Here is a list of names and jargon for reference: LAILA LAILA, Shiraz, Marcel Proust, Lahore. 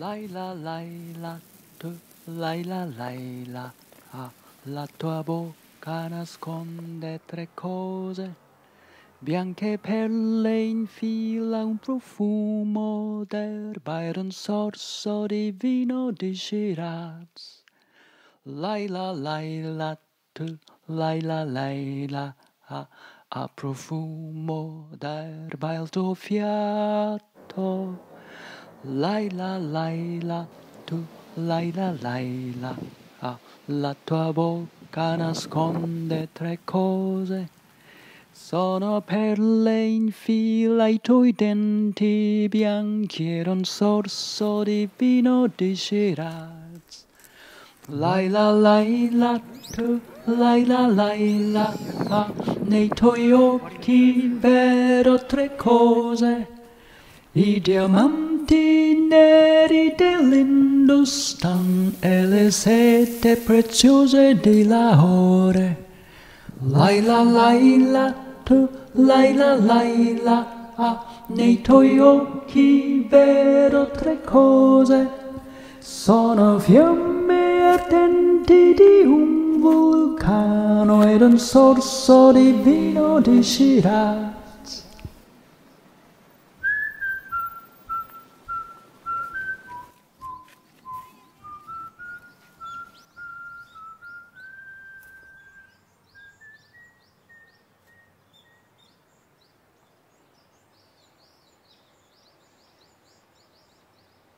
Laila Laila, tu Laila Laila, ah, la tua bocca nasconde tre cose, bianche perle infila un profumo d'erba ed un sorso di vino di Shiraz. Laila Laila, tu Laila Laila, ah, a profumo d'erba il tuo fiato. Laila Laila, tu Laila Laila, ah, la tua bocca nasconde tre cose, sono perle in fila i tuoi denti bianchi ed un sorso di vino di Shiraz. Laila Laila, tu Laila Laila, ah, nei tuoi occhi vedo tre cose, i diamanti neri dell'Industan e le sete preziose di Lahore. Laila Laila, tu Laila Laila, ah, nei tuoi occhi vedo tre cose, sono fiamme ardenti di un vulcano ed un sorso di vino di Shiraz.